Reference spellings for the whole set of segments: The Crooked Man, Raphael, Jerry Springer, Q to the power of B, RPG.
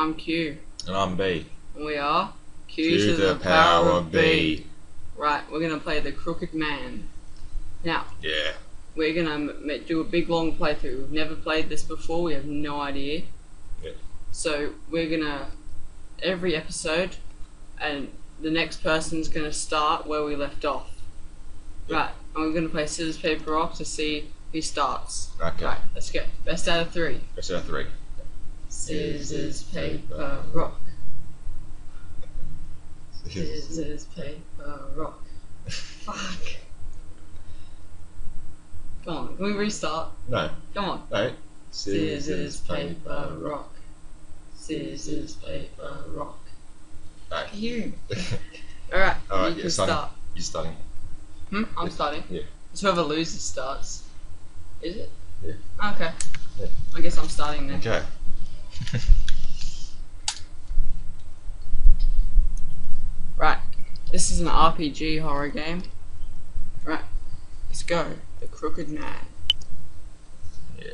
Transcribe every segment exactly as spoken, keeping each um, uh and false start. I'm Q. And I'm B. And we are Q, Q to, to the power, power of B. B. Right, we're going to play The Crooked Man. Now, yeah, we're going to do a big long playthrough. We've never played this before, we have no idea. Yeah. So we're going to, every episode, and the next person's going to start where we left off. Yeah. Right, and we're going to play scissors, paper, rock to see who starts. Okay. Right, let's go. Best out of three. Best out of three. Scissors, paper, rock. Scissors, paper, rock. Fuck. Come on, can we restart? No. Come on. No. Scissors, scissors paper, rock. Scissors, paper, rock. No. You. Alright, All right, you yeah, can starting. start. You're starting. Hmm? I'm yeah. starting? Yeah. It's whoever loses starts. Is it? Yeah. Okay. Yeah. I guess I'm starting then. Okay. Right, this is an R P G horror game. Right, let's go. The Crooked Man. Yeah.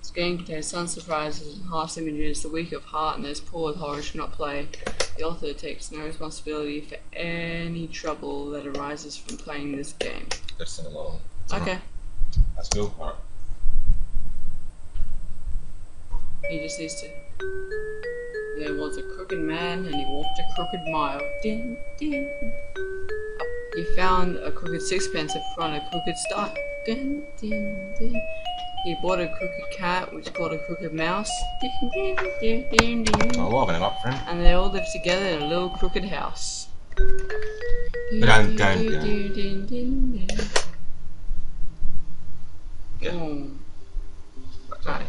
This game contains some surprises and harsh images. The weak of heart and those poor with horror should not play. The author takes no responsibility for any trouble that arises from playing this game. That's in a lot. Okay. That's cool. Alright. He just needs to. There was a crooked man, and he walked a crooked mile. Ding, ding. He found a crooked sixpence in front of a crooked star. Ding, ding, ding. He bought a crooked cat, which called a crooked mouse. Ding, ding, ding, ding, ding. I love it up, friend. And they all lived together in a little crooked house. Ding, ding, ding, ding. Yeah. Right.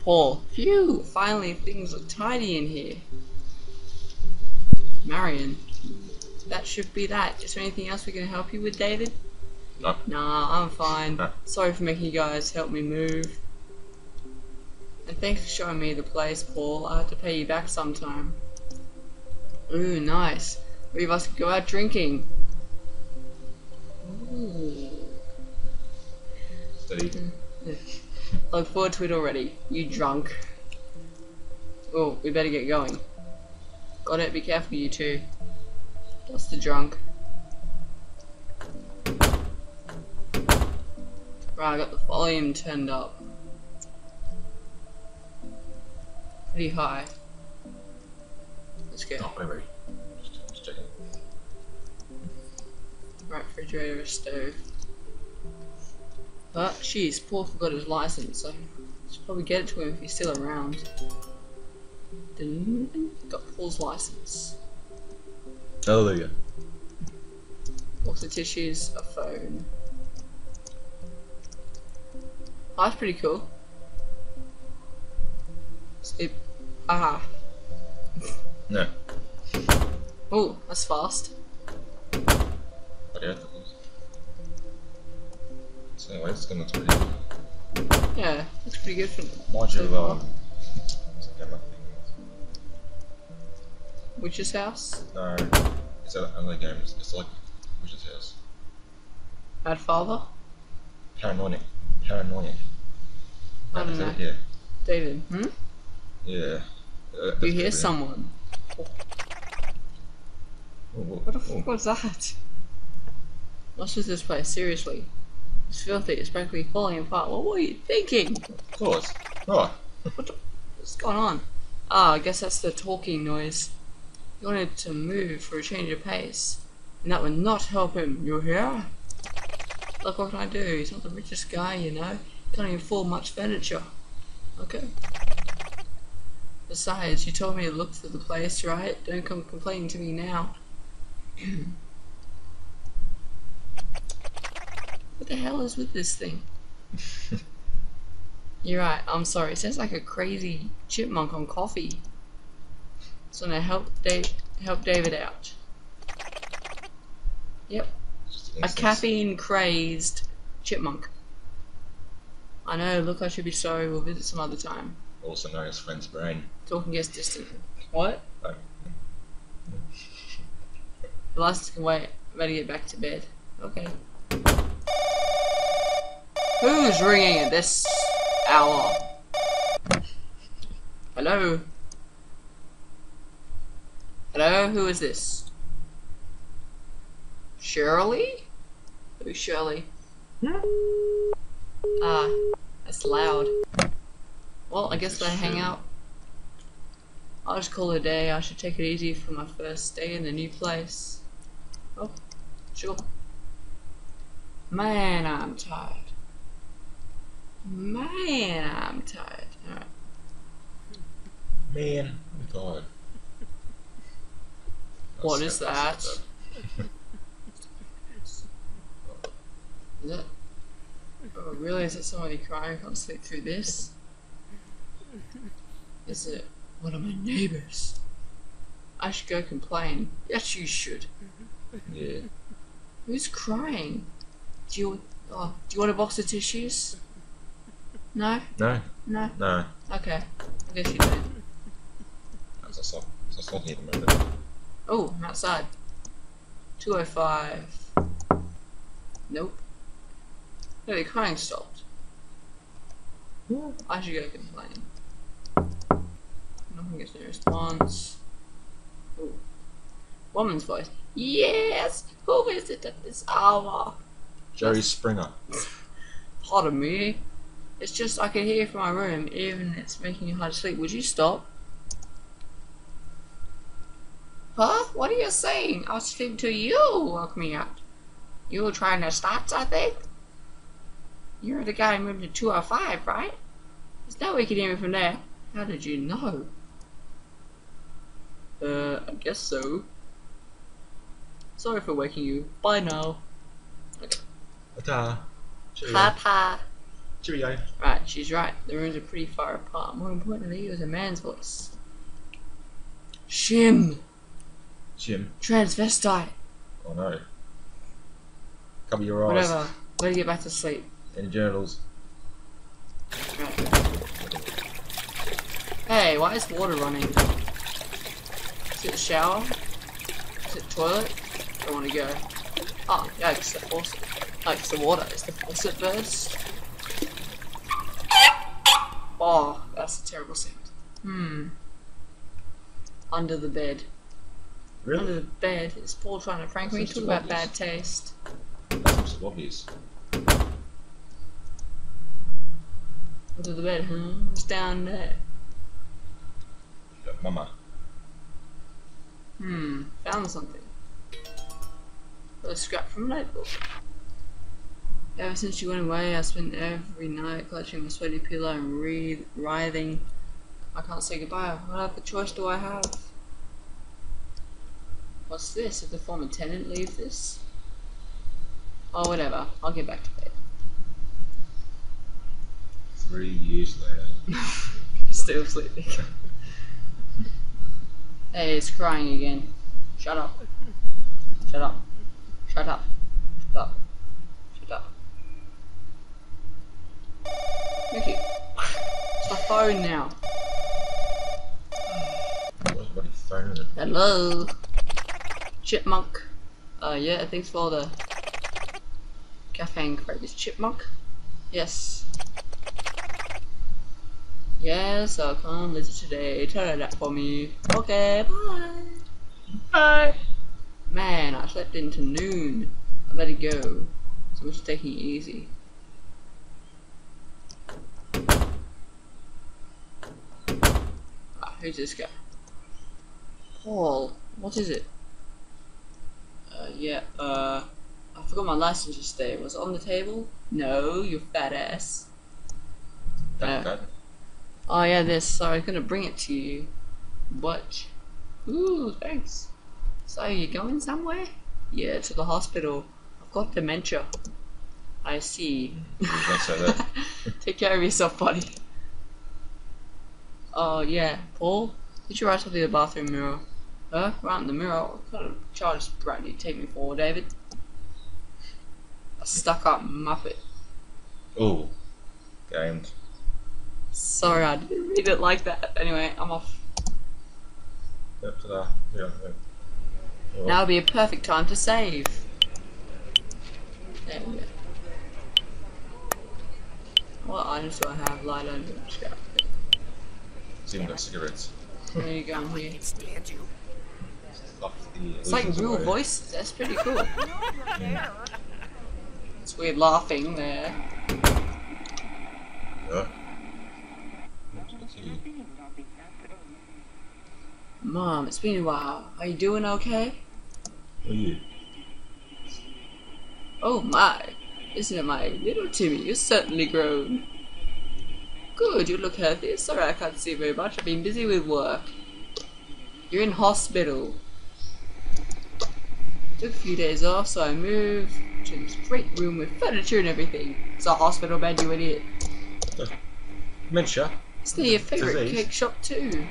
Paul. Phew! Finally, things look tidy in here. Marion. That should be that. Is there anything else we can help you with, David? No. Nah, I'm fine. No. Sorry for making you guys help me move. And thanks for showing me the place, Paul. I'll have to pay you back sometime. Ooh, nice. We must go out drinking. Ooh. Steady. Look forward to it already. You drunk. Oh, we better get going. Got it, be careful you two. That's the drunk. Right, I got the volume turned up. Pretty high. Let's go. Not very. Just, just checking. Right, refrigerator, stove. But, jeez, Paul forgot his license, so should probably get it to him if he's still around. Got Paul's license. Hallelujah. Box of tissues, a phone. Oh, that's pretty cool. Sleep. Aha. No. Oh, that's fast. Yeah. So anyway, it's gonna pretty good. Yeah, that's pretty good for modular. Witch's house? No, it's another game. It's, it's like Witch's house. Bad father? Paranoid. Paranoid. I don't know. Yeah. David. Hmm. Yeah. Uh, you hear someone? Oh. Oh, oh, what the fuck oh. was that? What is this place? Seriously. It's filthy, it's practically falling apart. What were you thinking? Of course. Oh. What the, what's going on? Ah, oh, I guess that's the talking noise. He wanted to move for a change of pace. And that would not help him, you hear? Look, what can I do? He's not the richest guy, you know. Can't even afford much furniture. Okay. Besides, you told me to look for the place, right? Don't come complaining to me now. What the hell is with this thing? You're right, I'm sorry. It sounds like a crazy chipmunk on coffee. So now help Dave, help David out. Yep. A caffeine crazed chipmunk. I know, look, I should be sorry. We'll visit some other time. Also known as friend's brain. Talking gets distant. What? Oh. The last can wait. I better get back to bed. Okay. Who's ringing at this hour? Hello? Hello, who is this? Shirley? Who's Shirley? Ah, that's loud. Well, I guess I hang out. I'll just call it a day. I should take it easy for my first day in the new place. Oh, sure. Man, I'm tired. Man, I'm tired. Alright. Man, I'm tired. What is that? Is it? Oh, really? Is it somebody crying? I can't sleep through this. Is it one of my neighbors? I should go complain. Yes, you should. Yeah. Who's crying? Do you oh, do you want a box of tissues? No. No. No. No. Okay. I guess you do. That's a soft. It's a soft need at the moment. Oh, I'm outside. two oh five. Nope. No, the crying stopped. Yeah. I should go complain. Nothing gets any response. Ooh. Woman's voice. Yes! Who is it at this hour? Jerry That's... Springer. Pardon me. It's just I can hear from my room, even it's making you hard to sleep. Would you stop? Huh? What are you saying? I was speaking to you. Woke me up. You were trying to stop something? You're the guy who moved to two oh five, right? There's no way you can hear me from there. How did you know? Uh, I guess so. Sorry for waking you. Bye now. Okay. Ta-ta. Ta-ta. Cheerio. Right, she's right. The rooms are pretty far apart. More importantly, it was a man's voice. Shim. Shim. Transvestite. Oh no. Cover your eyes. Whatever. Way to get back to sleep. Any journals. Right. Hey, why is water running? Is it a shower? Is it toilet? I don't want to go. Oh, yeah, it's the faucet. Oh, it's the water. It's the faucet burst. Oh, that's a terrible sound. Hmm. Under the bed. Really? Under the bed. Is Paul trying to prank me? Talk about bad taste. That's just obvious. Under the bed, hmm? It's down there. Look, Mama. Hmm, found something. A scrap from a notebook. Ever since you went away, I spent every night clutching my sweaty pillow and re writhing. I can't say goodbye. What other choice do I have? What's this? Did the former tenant leave this? Oh, whatever. I'll get back to bed. Three years later. Still sleeping. Hey, it's crying again. Shut up. Shut up. Shut up. Shut up. Shut up. Mickey. It's the phone now. What is phone? Hello. Chipmunk. Uh, yeah, thanks for the caffeine craze. Chipmunk? Yes. Yes, I'll come later today. Turn that for me. Okay, bye. Bye. Man, I slept into noon. I better go. So I'm just taking it easy. Ah, who's this guy? Paul. What is it? Uh, yeah, uh, I forgot my license yesterday. Was it on the table? No, you fat ass. That uh, Oh yeah, this. So I was gonna bring it to you, but ooh, thanks. So you going somewhere? Yeah, to the hospital. I've got dementia. I see. Don't say that. Take care of yourself, buddy. Oh yeah, Paul. Did you write something in the bathroom mirror? Huh? Right in the mirror. What kind of childish brat do you take me for, David? A stuck-up muppet. Ooh, gamed. Sorry, I didn't read it like that. Anyway, I'm off. Yep, yeah, yeah. Well. Now would be a perfect time to save. There we go. What items do I have? Light on scrap. stealing their cigarettes. There you go. I can't stand you. It's like real away. Voices. That's pretty cool. It's weird laughing there. Yeah. Mom, it's been a while. Are you doing okay? Oh yeah. Oh my! Listen to my little Timmy. You're certainly grown. Good. You look healthy. Sorry, I can't see very much. I've been busy with work. You're in hospital. Took a few days off, so I moved to this great room with furniture and everything. It's a hospital bed, you idiot. Uh, Dementia. It's near your favourite disease. Cake shop too.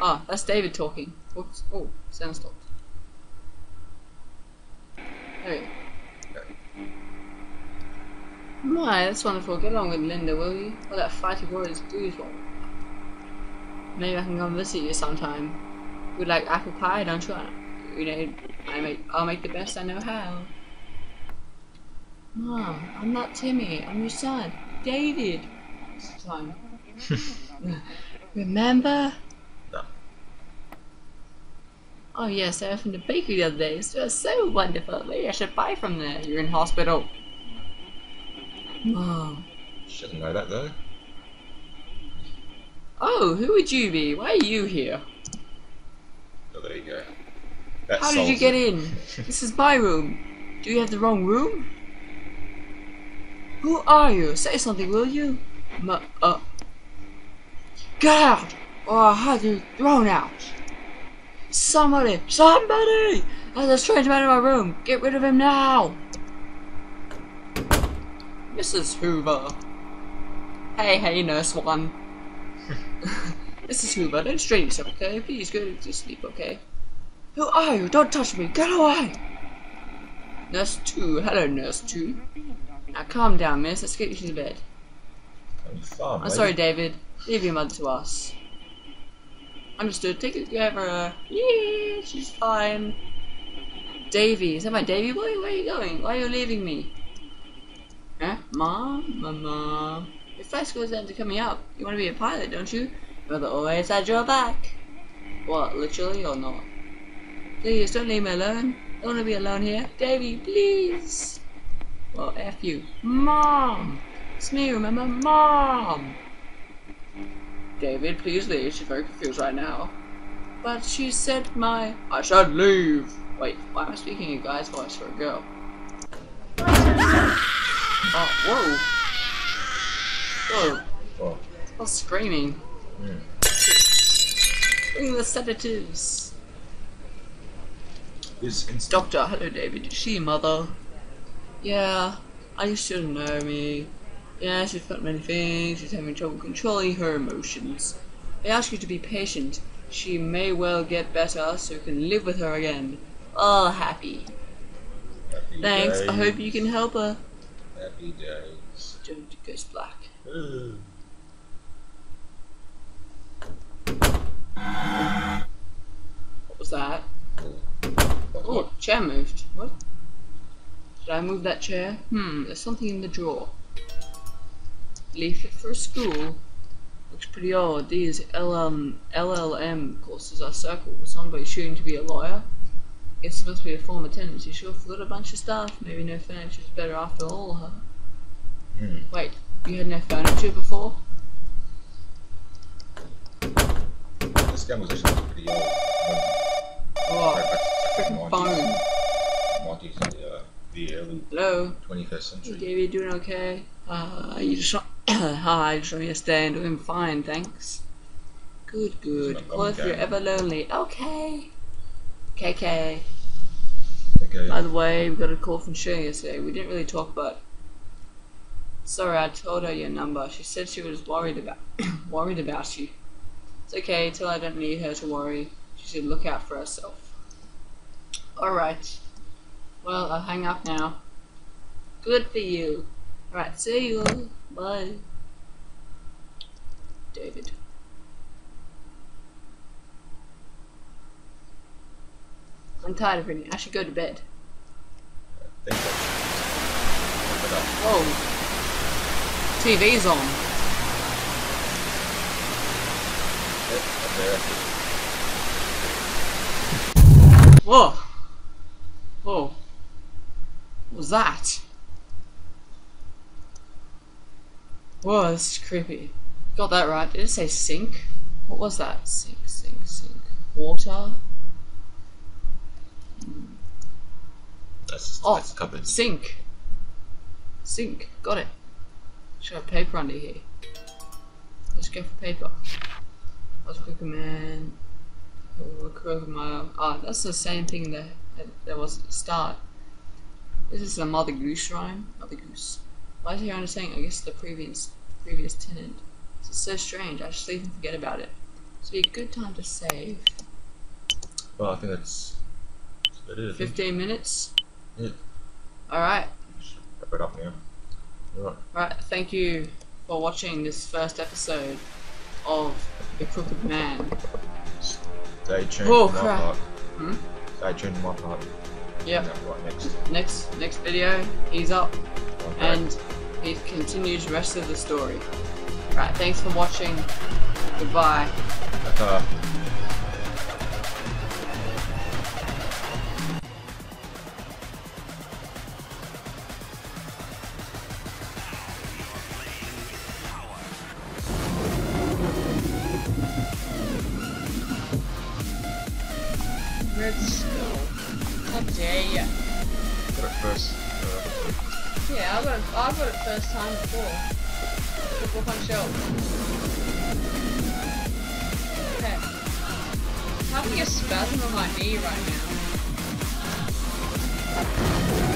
Ah, that's David talking. Oops. Oh, sound stopped. There we go. My, that's wonderful. Get along with Linda, will you? All that fighting war is booze one. Maybe I can come visit you sometime. You would like apple pie, don't you? You know, I make, I'll make the best I know how. Mom, I'm not Timmy. I'm your son, David. Time. Remember? No. Oh yes, I was from the bakery the other day. It was so wonderful. Maybe I should buy from there. You're in hospital. Mom. Shouldn't know that though. Oh, who would you be? Why are you here? Oh, there you go. That How did you get it. in? This is my room. Do you have the wrong room? Who are you? Say something, will you? Ma uh. Get out, or I'll have you thrown out. Somebody, somebody! There's a strange man in my room. Get rid of him now. Missus Hoover. Hey, hey, Nurse One. Missus Hoover, don't strain yourself, okay? Please go to sleep, okay? Who are you? Don't touch me! Get away! Nurse two. Hello, Nurse two. Now calm down, miss. Let's get you to bed. I'm, far, I'm sorry, David. Leave your mother to us. Understood. Take it care of her. Yeah, she's fine. Davy. Is that my Davy boy? Where are you going? Why are you leaving me? Huh? Mom? Mama? Your flight school's down to coming up. You want to be a pilot, don't you? Your mother always had your back. What, literally or not? Please, don't leave me alone. I don't want to be alone here. Davy, please! Well, F you. Mom! It's me, remember? Mom! David, please leave. She's very confused right now. But she said my... I should leave! Wait, why am I speaking in a guy's voice for a girl? Oh, whoa! Whoa. Whoa. It's all screaming. Yeah. Bring the sedatives. Doctor, hello David. Is she mother? Yeah, I shouldn't know me. Yeah, she's felt many things. She's having trouble controlling her emotions. I ask you to be patient. She may well get better, so you can live with her again. All happy. happy Thanks. Days. I hope you can help her. Happy days. Don't go black. Uh. What was that? Oh, chair moved. What? Did I move that chair? Hmm, there's something in the drawer. Leaflet for school. Looks pretty odd. These L L M courses are circled with somebody shooting to be a lawyer. It's supposed to be a form attendance. You sure forgot a bunch of stuff. Maybe no furniture's better after all, huh? Mm. Wait, you had no furniture before? This game was actually pretty odd. Oh. Freaking phone. nineties and uh, the early Hello. twenty-first century. Hey, Davey, doing okay? Uh, you just Hi, you just shot me yesterday and doing fine, thanks. Good, good. Call if you're ever lonely. Okay. K K. Okay. By the way, we got a call from Shirley yesterday. We didn't really talk, but sorry, I told her your number. She said she was worried about worried about you. It's okay. Till I don't need her to worry. She should look out for herself. Alright. Well, I'll hang up now. Good for you. Alright, see you. Bye. David. I'm tired of reading. I should go to bed. I think so. Whoa. T V's on. there. Whoa! Whoa! What was that? Whoa, this is creepy. Got that right. Did it say sink? What was that? Sink, sink, sink. Water. That's, oh, that's covered. Sink. Sink. Got it. Should have paper under here. Let's go for paper. I was Crooked Man. Crooked Man. Ah, that's the same thing that there was at the start. This is the Mother Goose rhyme. Mother Goose. Why is he understanding? I guess the previous previous tenant. This is so strange. I just leave and forget about it. This would be a good time to save. Well, I think that's, that's what it is. Fifteen minutes. Yeah. All right. Wrap it up now. All right. All right. Thank you for watching this first episode of The Crooked Man. Stay tuned. Oh crap! Hmm? Stay tuned to my part. Yeah. Right, next. Next next video, he's up, okay, and he continues the rest of the story. Right. Thanks for watching. Goodbye. Okay. Let's go. How dare ya? Got it first. Uh, yeah, I got it, I got it first time before. Triple punch out. Okay. I'm having a spasm on my knee right now.